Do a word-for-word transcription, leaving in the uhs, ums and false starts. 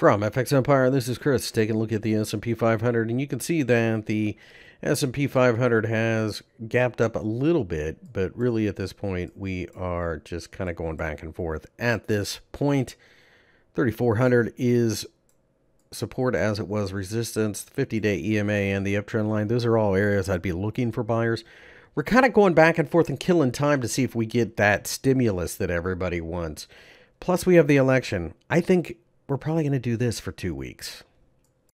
From F X Empire, this is Chris taking a look at the S and P five hundred, and you can see that the S and P five hundred has gapped up a little bit, but really at this point we are just kind of going back and forth. At this point, thirty-four hundred is support as it was resistance, fifty day E M A and the uptrend line. Those are all areas I'd be looking for buyers. We're kind of going back and forth and killing time to see if we get that stimulus that everybody wants. Plus we have the election. I think we're probably going to do this for two weeks.